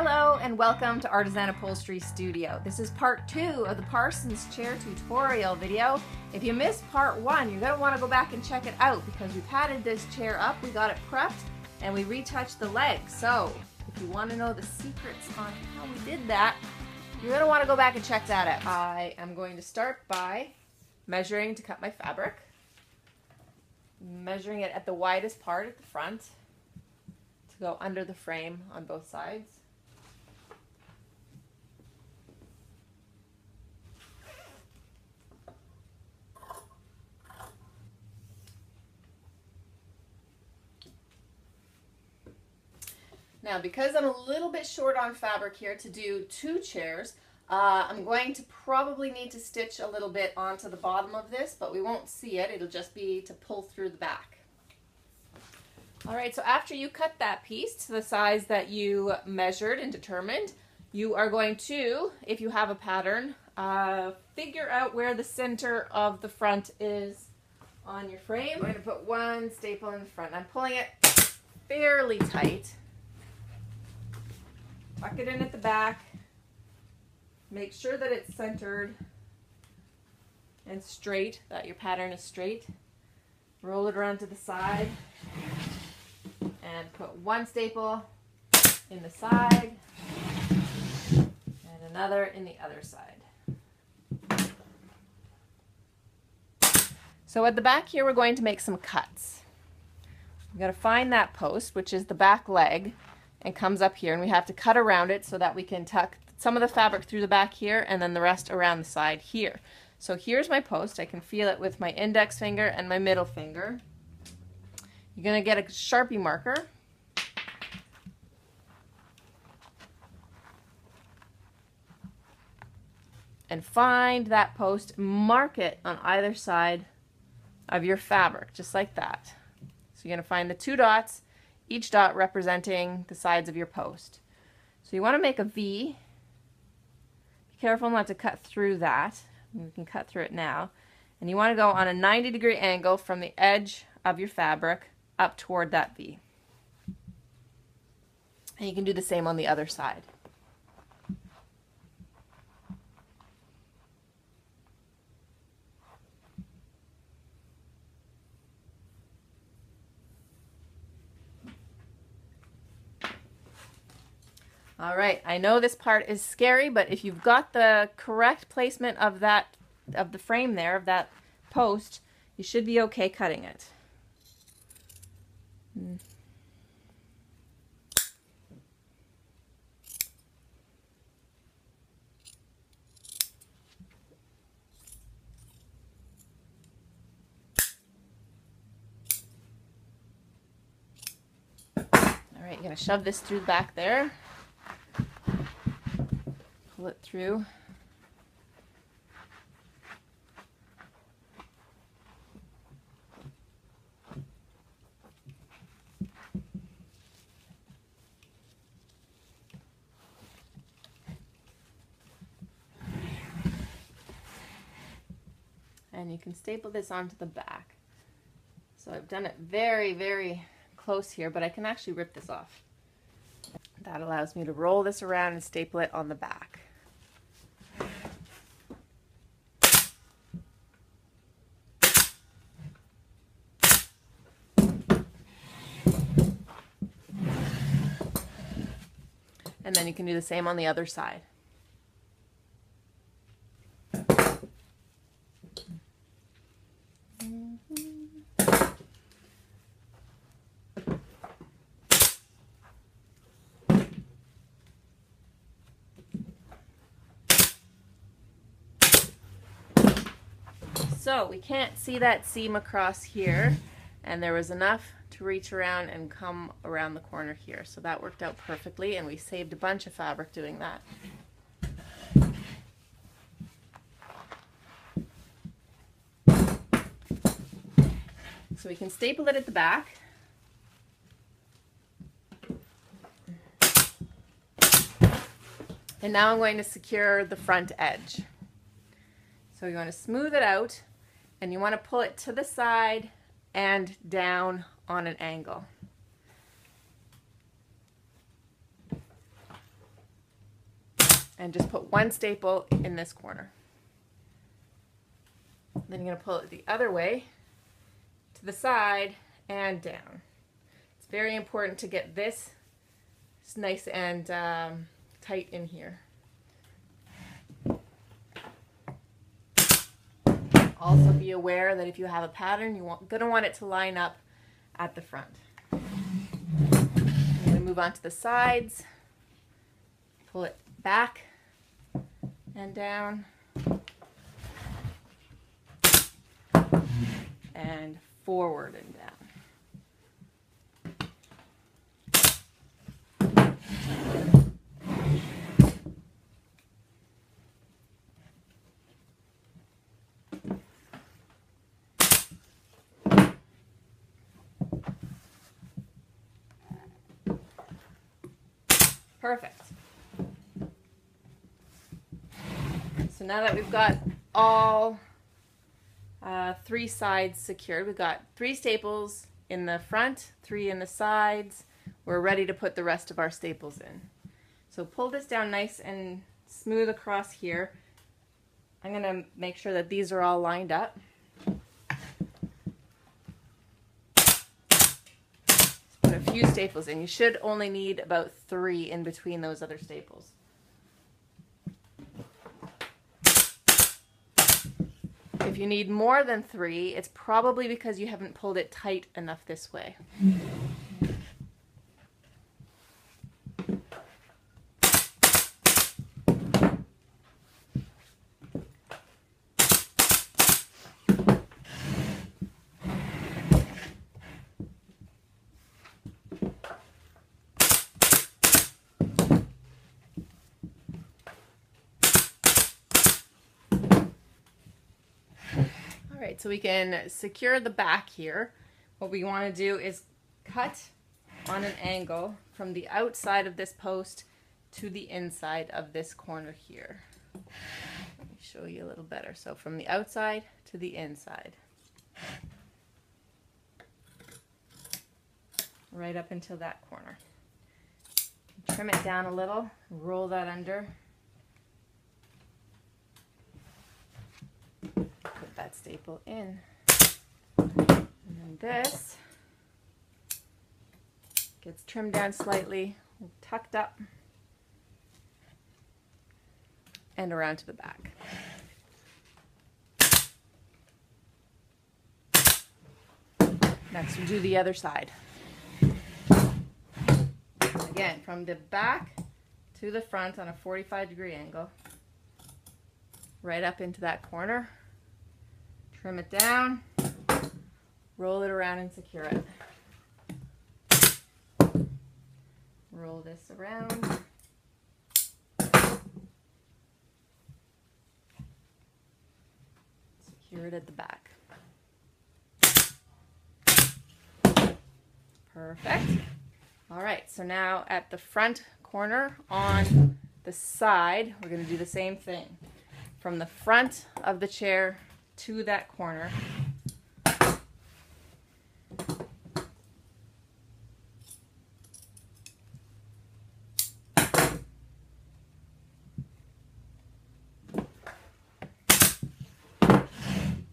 Hello and welcome to Artisan Upholstery Studio. This is part 2 of the Parsons Chair tutorial video. If you missed part 1, you're going to want to go back and check it out because we padded this chair up, we got it prepped, and we retouched the legs. So if you want to know the secrets on how we did that, you're going to want to go back and check that out. I am going to start by measuring to cut my fabric, measuring it at the widest part at the front to go under the frame on both sides. Now, because I'm a little bit short on fabric here to do 2 chairs, I'm going to probably need to stitch a little bit onto the bottom of this, but we won't see it. It'll just be to pull through the back. All right, so after you cut that piece to the size that you measured and determined, you are going to, if you have a pattern, figure out where the center of the front is on your frame. I'm going to put one staple in the front. I'm pulling it fairly tight. Tuck it in at the back, make sure that it's centered and straight, that your pattern is straight. Roll it around to the side and put one staple in the side and another in the other side. So at the back here, we're going to make some cuts. We're going to find that post, which is the back leg, and comes up here, and we have to cut around it so that we can tuck some of the fabric through the back here and then the rest around the side here. So here's my post. I can feel it with my index finger and my middle finger. You're going to get a Sharpie marker. And find that post, mark it on either side of your fabric, just like that. So you're going to find the 2 dots. Each dot representing the sides of your post. So you want to make a V. Be careful not to cut through that. You can cut through it now. And you want to go on a 90-degree angle from the edge of your fabric up toward that V. And you can do the same on the other side. All right, I know this part is scary, but if you've got the correct placement of that, of the frame there, of that post, you should be okay cutting it. All right, you're going to shove this through the back there. Pull it through. And you can staple this onto the back. So I've done it very, very close here, but I can actually rip this off. That allows me to roll this around and staple it on the back. And then you can do the same on the other side. So we can't see that seam across here, and there was enough to reach around and come around the corner here. So that worked out perfectly, and we saved a bunch of fabric doing that. So we can staple it at the back. And now I'm going to secure the front edge. So you want to smooth it out. And you want to pull it to the side and down on an angle. and just put one staple in this corner. Then you're going to pull it the other way to the side and down. It's very important to get this nice and tight in here. Also be aware that if you have a pattern, you're going to want it to line up at the front. I'm going to move on to the sides, pull it back and down, and forward and down. Perfect. So now that we've got all three sides secured, we've got three staples in the front, three in the sides, we're ready to put the rest of our staples in. So pull this down nice and smooth across here. I'm going to make sure that these are all lined up. Just put a few staples in. You should only need about three in between those other staples. If you need more than three, it's probably because you haven't pulled it tight enough this way. So we can secure the back here. What we want to do is cut on an angle from the outside of this post to the inside of this corner here. Let me show you a little better. So from the outside to the inside. Right up until that corner. Trim it down a little, roll that under. That staple in, and then this gets trimmed down slightly, tucked up, and around to the back. Next we'll do the other side. Again, from the back to the front on a 45-degree angle, right up into that corner. Trim it down, roll it around and secure it. Roll this around. Secure it at the back. Perfect. All right, so now at the front corner on the side, we're going to do the same thing. From the front of the chair to that corner.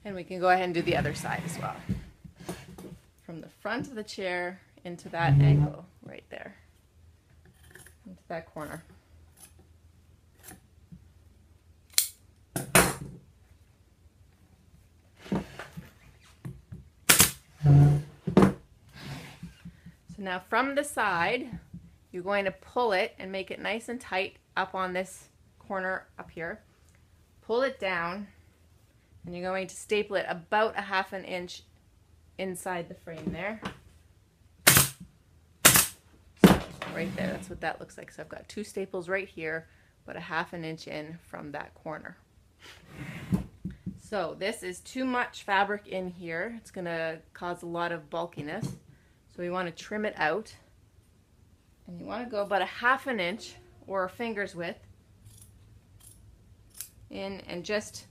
And we can go ahead and do the other side as well. From the front of the chair into that angle right there, into that corner. Now from the side, you're going to pull it and make it nice and tight up on this corner up here. Pull it down, and you're going to staple it about a half an inch inside the frame there. So right there, that's what that looks like. So I've got two staples right here, but a half an inch in from that corner. So this is too much fabric in here. It's going to cause a lot of bulkiness. So we want to trim it out, and you want to go about a half an inch or a finger's width in and just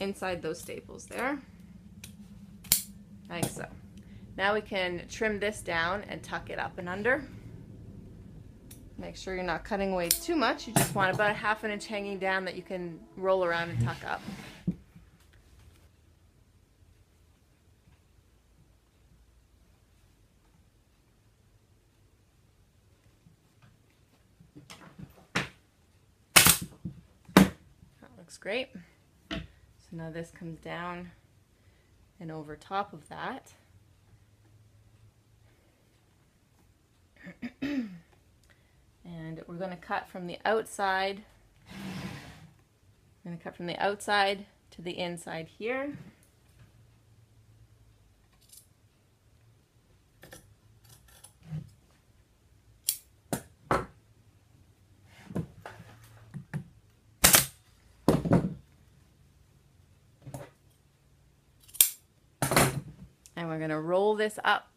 inside those staples there, like so. Now we can trim this down and tuck it up and under. Make sure you're not cutting away too much. You just want about a ½ inch hanging down that you can roll around and tuck up. That looks great. So now this comes down and over top of that. And we're going to cut from the outside. I'm going to cut from the outside to the inside here. And we're going to roll this up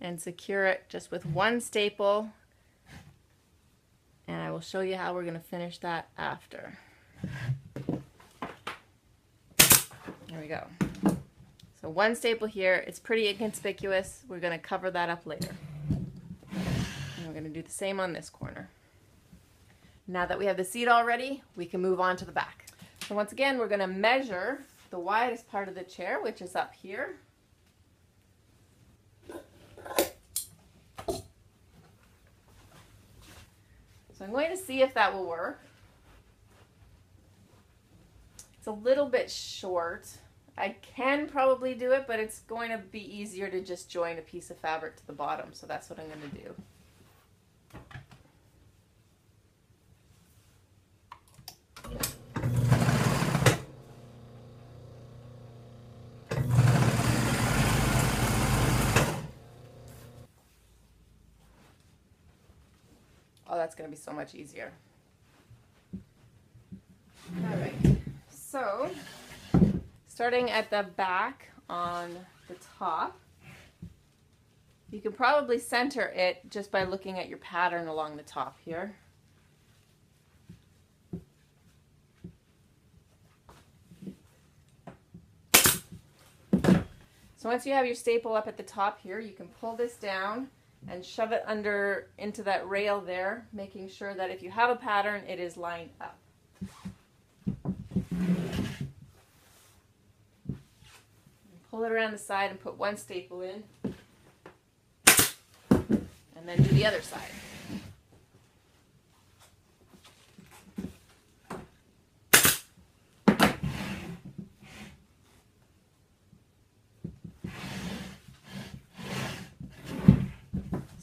and secure it just with one staple. And I will show you how we're going to finish that after. There we go. So one staple here, it's pretty inconspicuous. We're going to cover that up later. And we're going to do the same on this corner. Now that we have the seat all ready, we can move on to the back. So once again, we're going to measure the widest part of the chair, which is up here. So I'm going to see if that will work. It's a little bit short. I can probably do it, but it's going to be easier to just join a piece of fabric to the bottom. So that's what I'm going to do. Oh, that's going to be so much easier. All right, so starting at the back on the top, you can probably center it just by looking at your pattern along the top here. So once you have your staple up at the top here, you can pull this down and shove it under into that rail there, making sure that if you have a pattern, it is lined up. Pull it around the side and put one staple in, and then do the other side.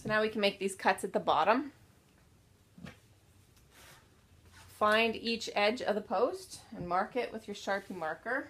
Now we can make these cuts at the bottom. Find each edge of the post and mark it with your Sharpie marker.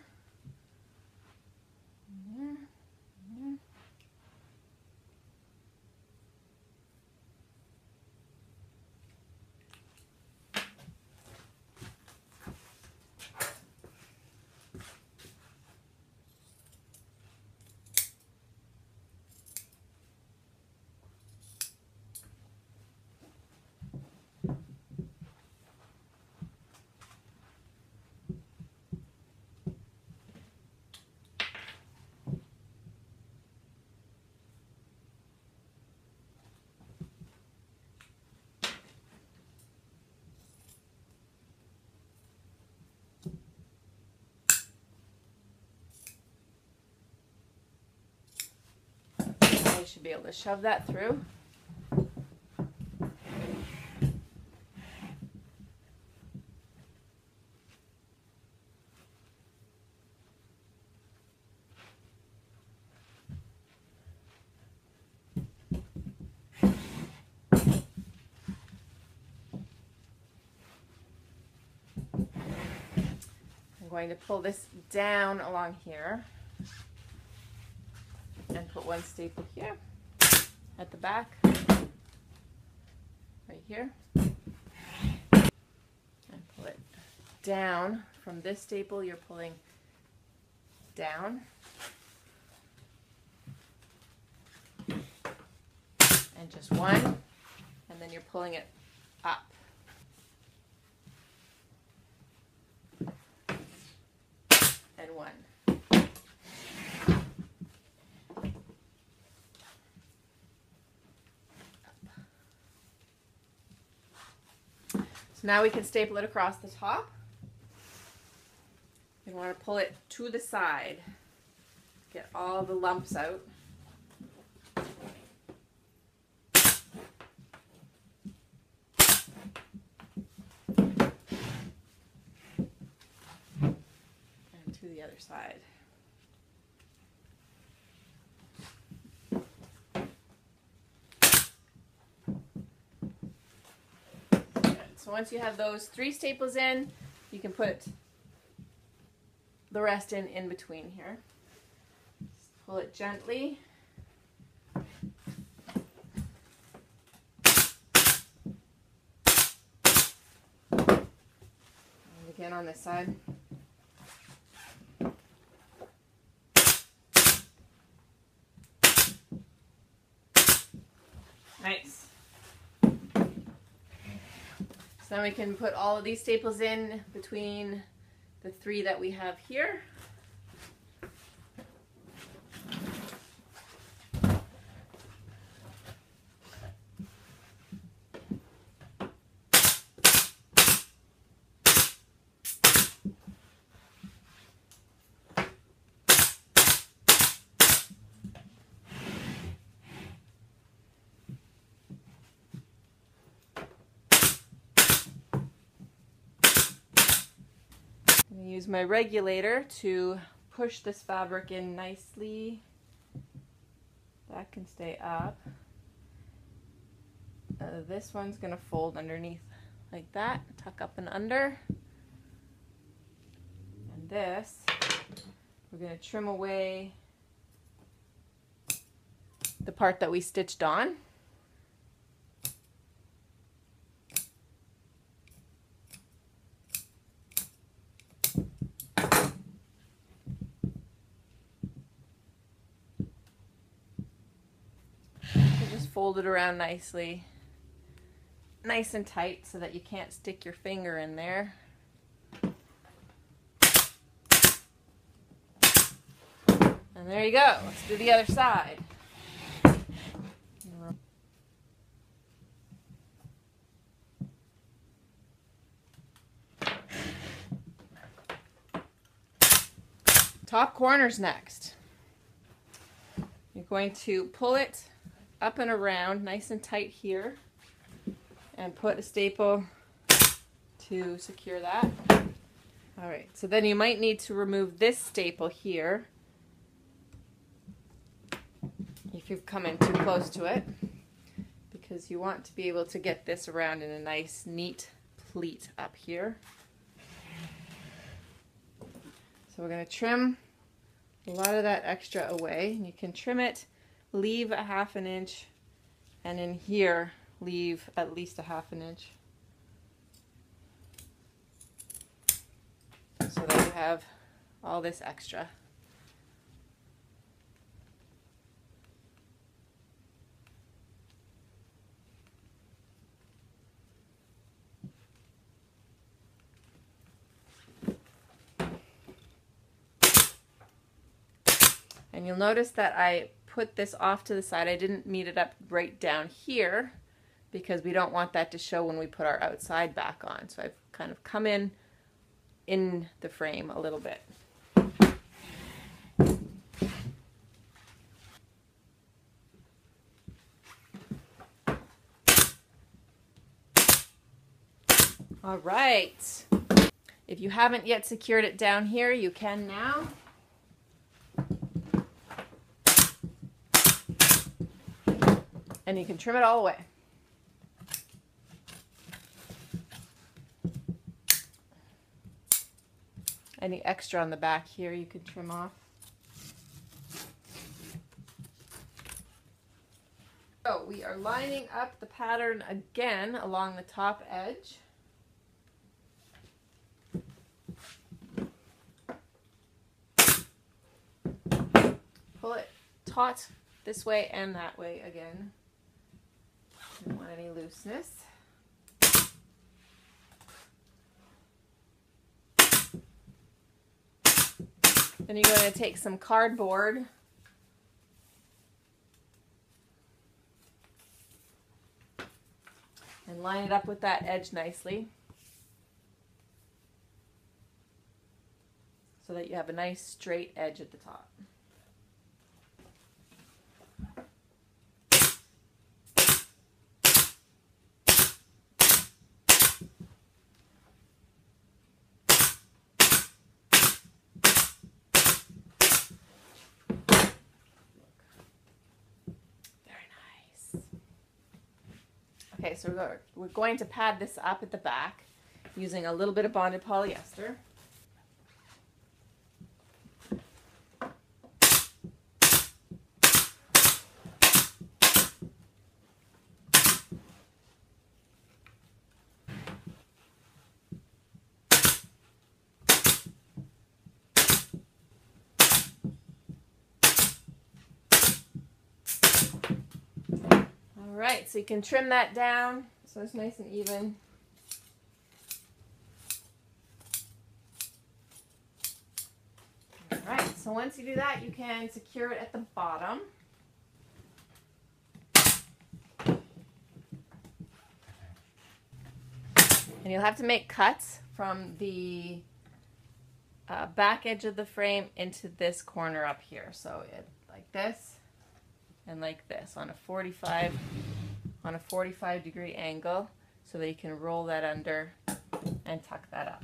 Should be able to shove that through. I'm going to pull this down along here and put one staple here at the back, right here, and pull it down. From this staple, you're pulling down and just one, and then you're pulling it up. So now we can staple it across the top. You want to pull it to the side, get all the lumps out. And to the other side. So once you have those three staples in, you can put the rest in between here. Just pull it gently. And again on this side. Nice. So then we can put all of these staples in between the three that we have here. Use my regulator to push this fabric in nicely. That can stay up. This one's gonna fold underneath like that, tuck up and under. And this, we're gonna trim away the part that we stitched on. Fold it around nicely, nice and tight so that you can't stick your finger in there. And there you go. Let's do the other side. Top corner's next. You're going to pull it up and around, nice and tight here, and put a staple to secure that. All right, so then you might need to remove this staple here if you've come in too close to it, because you want to be able to get this around in a nice, neat pleat up here. So we're going to trim a lot of that extra away, and you can trim it. Leave a half an inch, and in here leave at least a half an inch so that you have all this extra. And you'll notice that I put this off to the side. I didn't meet it up right down here because we don't want that to show when we put our outside back on. So I've kind of come in the frame a little bit. All right. If you haven't yet secured it down here, you can now. And you can trim it all away. Any extra on the back here you can trim off. So we are lining up the pattern again along the top edge. Pull it taut this way and that way again. Don't want any looseness. Then you're going to take some cardboard and line it up with that edge nicely. so that you have a nice straight edge at the top. Okay, so we're going to pad this up at the back using a little bit of bonded polyester. Alright, so you can trim that down so it's nice and even. Alright, so once you do that, you can secure it at the bottom. And you'll have to make cuts from the back edge of the frame into this corner up here. So like this and like this on a 45 degree angle so that you can roll that under and tuck that up.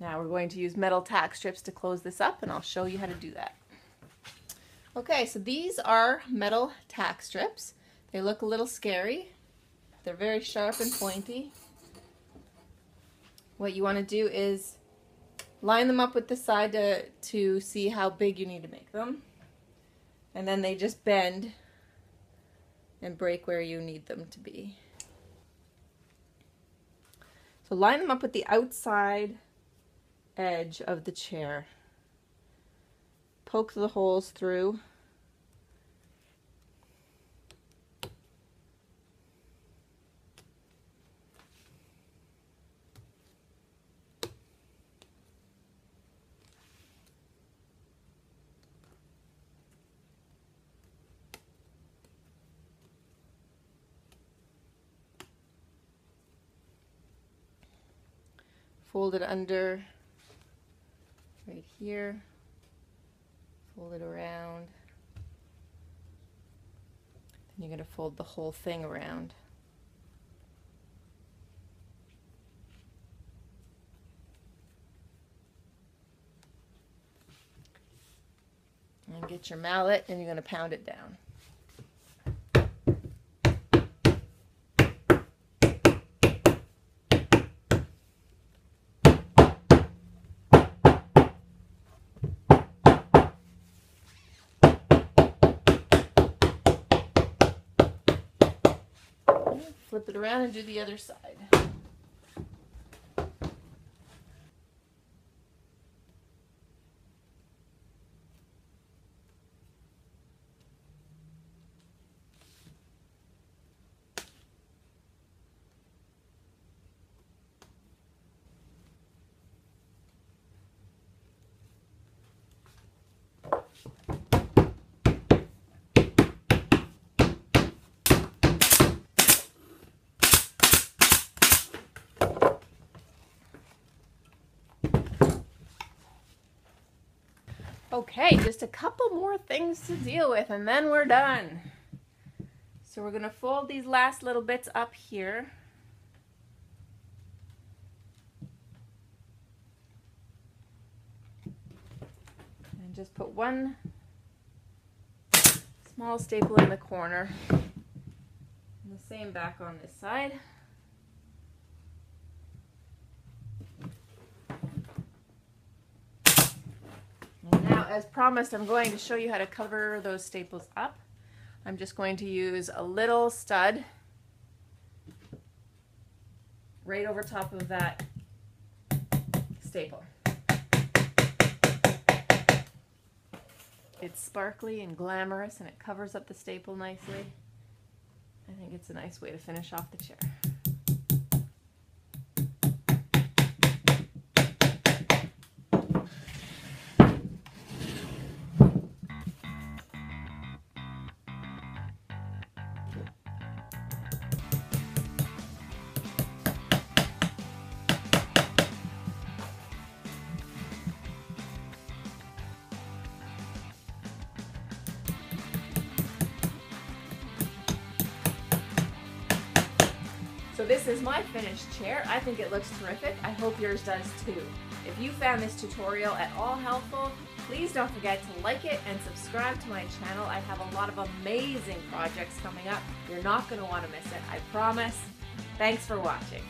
Now we're going to use metal tack strips to close this up, and I'll show you how to do that. Okay, so these are metal tack strips. They look a little scary. They're very sharp and pointy. What you want to do is line them up with the side to see how big you need to make them, and then they just bend and break where you need them to be. So line them up with the outside edge of the chair. Poke the holes through. Fold it under right here, fold it around, and you're going to fold the whole thing around. And get your mallet and you're going to pound it down. Flip it around and do the other side. Okay, just a couple more things to deal with and then we're done. So we're going to fold these last little bits up here. And just put one small staple in the corner. And the same back on this side. As promised, I'm going to show you how to cover those staples up. I'm just going to use a little stud right over top of that staple. It's sparkly and glamorous and it covers up the staple nicely. I think it's a nice way to finish off the chair. So this is my finished chair. I think it looks terrific. I hope yours does too. If you found this tutorial at all helpful, please don't forget to like it and subscribe to my channel. I have a lot of amazing projects coming up. You're not going to want to miss it, I promise. Thanks for watching.